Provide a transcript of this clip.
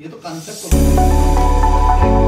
ये तो कॉन्सेप्ट